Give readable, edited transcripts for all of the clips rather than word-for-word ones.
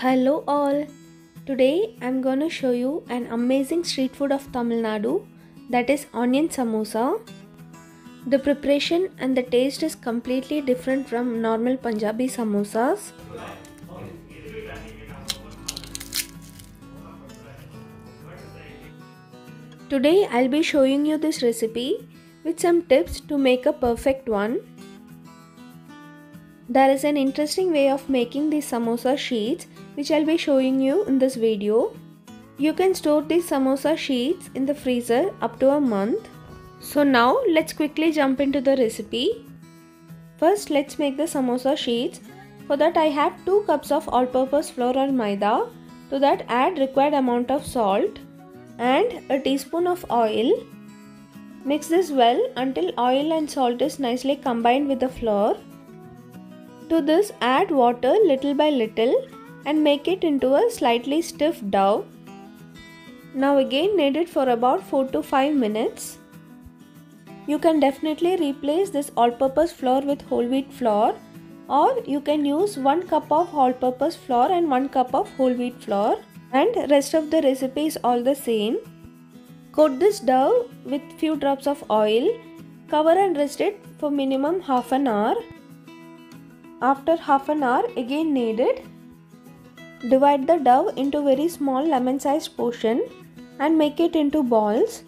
Hello all, today I am going to show you an amazing street food of Tamil Nadu, that is onion samosa. The preparation and the taste is completely different from normal Punjabi samosas. Today I'll be showing you this recipe with some tips to make a perfect one. There is an interesting way of making these samosa sheets which I'll be showing you in this video. You can store these samosa sheets in the freezer up to a month. So now let's quickly jump into the recipe. First let's make the samosa sheets. For that I have 2 cups of all-purpose flour or maida. To that add required amount of salt and a teaspoon of oil. Mix this well until oil and salt is nicely combined with the flour. To this add water little by little and make it into a slightly stiff dough. Now again knead it for about 4 to 5 minutes. You can definitely replace this all-purpose flour with whole wheat flour, or you can use 1 cup of all-purpose flour and 1 cup of whole wheat flour, and rest of the recipe is all the same. Coat this dough with few drops of oil, cover and rest it for minimum half an hour. After half an hour, again knead it. Divide the dough into very small lemon-sized portion and make it into balls.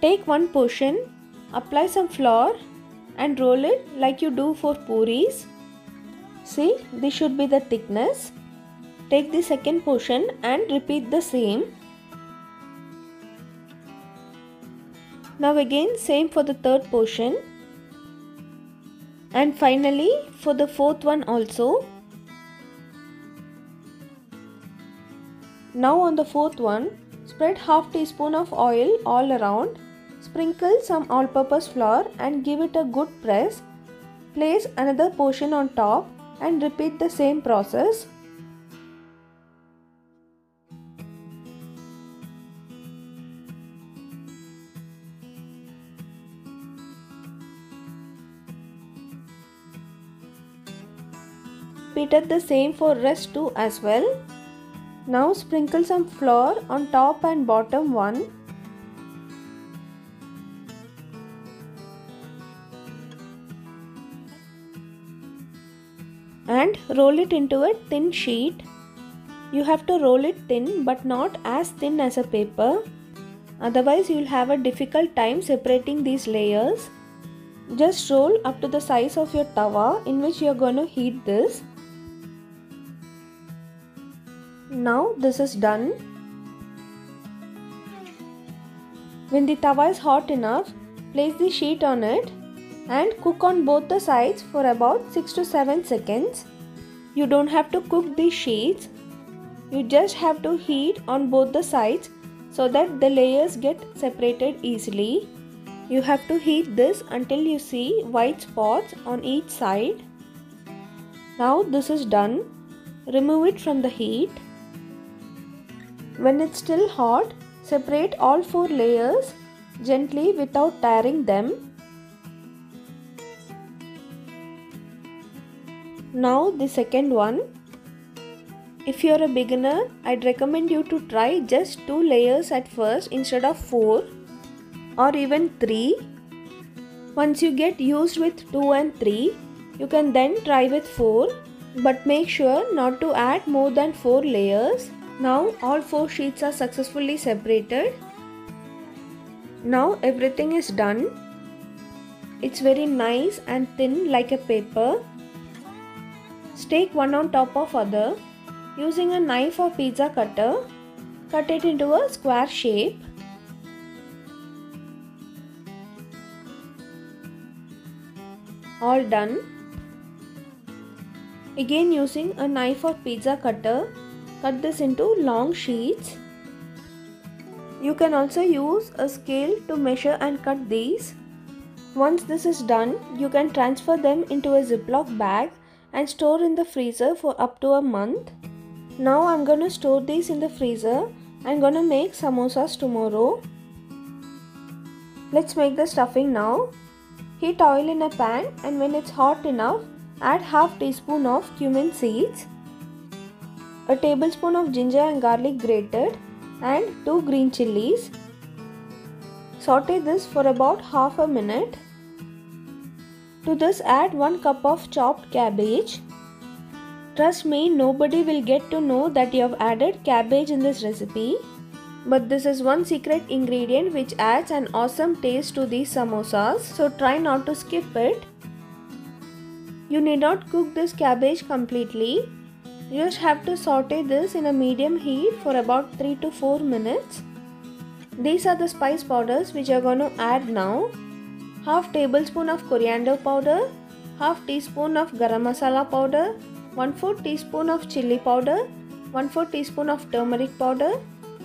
Take one portion, apply some flour and roll it like you do for puris. See, this should be the thickness. Take the second portion and repeat the same. Now again same for the third portion, and finally for the fourth one also. Now on the fourth one, spread half teaspoon of oil all around, sprinkle some all-purpose flour and give it a good press. Place another portion on top and repeat the same process. Repeated the same for rest 2 as well. Now sprinkle some flour on top and bottom one. And roll it into a thin sheet. You have to roll it thin but not as thin as a paper. Otherwise you will have a difficult time separating these layers. Just roll up to the size of your tawa in which you are going to heat this. Now this is done. When the tawa is hot enough, place the sheet on it and cook on both the sides for about 6 to 7 seconds. You don't have to cook these sheets. You just have to heat on both the sides so that the layers get separated easily. You have to heat this until you see white spots on each side. Now this is done. Remove it from the heat. When it's still hot, separate all 4 layers gently without tearing them. Now the second one. If you're a beginner, I'd recommend you to try just 2 layers at first instead of 4 or even 3. Once you get used with 2 and 3, you can then try with 4. But make sure not to add more than 4 layers. Now all 4 sheets are successfully separated. Now everything is done. It's very nice and thin like a paper. Stack one on top of other. Using a knife or pizza cutter, cut it into a square shape. All done. Again using a knife or pizza cutter, cut this into long sheets. You can also use a scale to measure and cut these. Once this is done, you can transfer them into a Ziploc bag and store in the freezer for up to a month. Now I'm gonna store these in the freezer. I'm gonna make samosas tomorrow. Let's make the stuffing now. Heat oil in a pan, and when it's hot enough, add half teaspoon of cumin seeds, a tablespoon of ginger and garlic grated, and 2 green chillies. Saute this for about half a minute. To this add 1 cup of chopped cabbage. Trust me, nobody will get to know that you have added cabbage in this recipe. But this is one secret ingredient which adds an awesome taste to these samosas, so try not to skip it. You need not cook this cabbage completely. You just have to saute this in a medium heat for about 3 to 4 minutes. These are the spice powders which you are going to add now. Half tablespoon of coriander powder, half teaspoon of garam masala powder, 1/4 teaspoon of chili powder, 1/4 teaspoon of turmeric powder,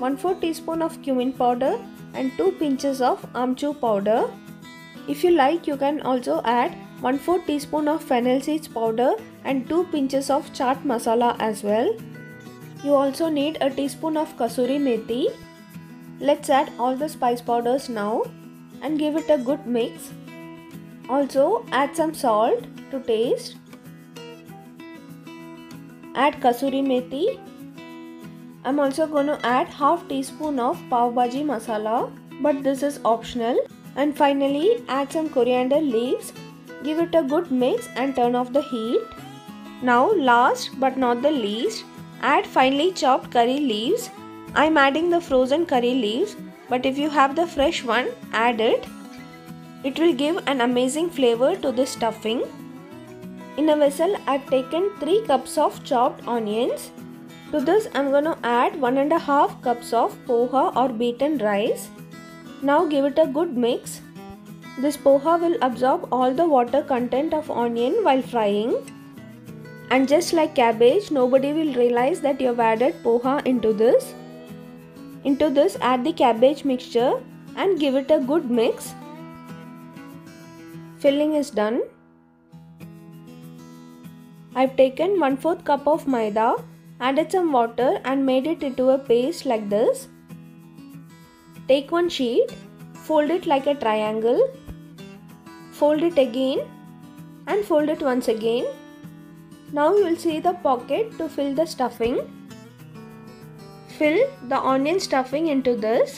1/4 teaspoon of cumin powder and 2 pinches of aamchur powder. If you like, you can also add 1/4 teaspoon of fennel seeds powder and 2 pinches of chaat masala as well. You also need a teaspoon of kasuri methi. Let's add all the spice powders now and give it a good mix. Also add some salt to taste. Add kasuri methi. I'm also going to add half teaspoon of pav bhaji masala, but this is optional. And finally add some coriander leaves. Give it a good mix and turn off the heat. Now last but not the least, add finely chopped curry leaves. I'm adding the frozen curry leaves, but if you have the fresh one, add it. It will give an amazing flavor to this stuffing. In a vessel, I've taken 3 cups of chopped onions. To this, I'm going to add 1.5 cups of poha or beaten rice. Now give it a good mix. This poha will absorb all the water content of onion while frying. And just like cabbage, nobody will realize that you've added poha into this. Into this, add the cabbage mixture and give it a good mix. Filling is done. I've taken 1/4 cup of maida. Added some water and made it into a paste like this. Take one sheet, fold it like a triangle, fold it again and fold it once again. Now you will see the pocket to fill the stuffing. Fill the onion stuffing into this,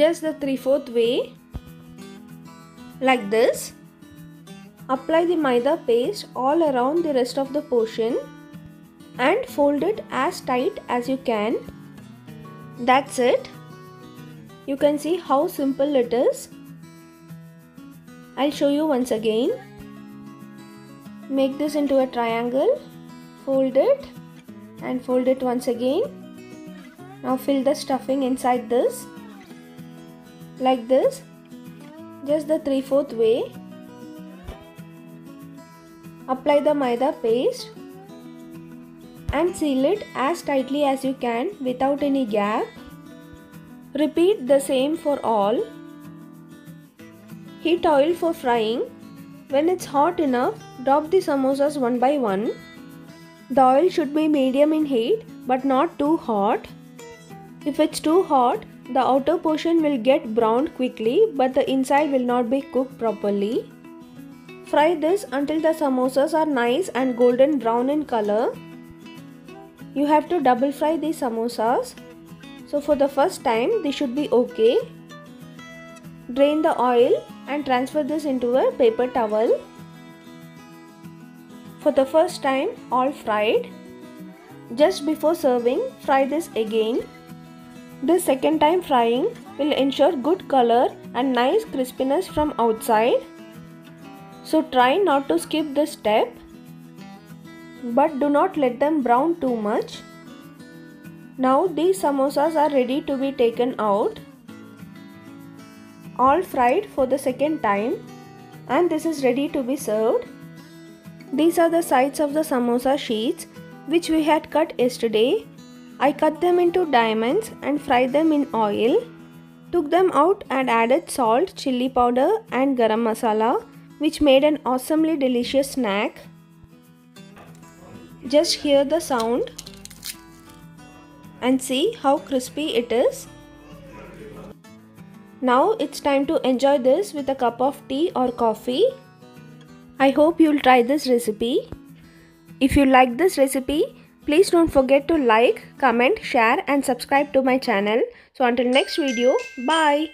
just the 3/4 way, like this. Apply the maida paste all around the rest of the portion. And fold it as tight as you can. That's it. You can see how simple it is. I'll show you once again. Make this into a triangle, fold it and fold it once again. Now fill the stuffing inside this, like this, just the 3/4 way. Apply the maida paste and seal it as tightly as you can without any gap. Repeat the same for all. Heat oil for frying. When it's hot enough, drop the samosas one by one. The oil should be medium in heat but not too hot. If it's too hot, the outer portion will get browned quickly but the inside will not be cooked properly. Fry this until the samosas are nice and golden brown in color. You have to double fry these samosas, so for the first time they should be okay. Drain the oil and transfer this into a paper towel. For the first time, all fried. Just before serving, fry this again. This second time frying will ensure good color and nice crispiness from outside. So try not to skip this step. But do not let them brown too much. Now these samosas are ready to be taken out. All fried for the second time, and this is ready to be served. These are the sides of the samosa sheets which we had cut yesterday. I cut them into diamonds and fried them in oil. Took them out and added salt, chili powder and garam masala, which made an awesomely delicious snack. Just hear the sound and see how crispy it is. Now it's time to enjoy this with a cup of tea or coffee. I hope you'll try this recipe. If you like this recipe, please don't forget to like, comment, share and subscribe to my channel. So until next video, bye.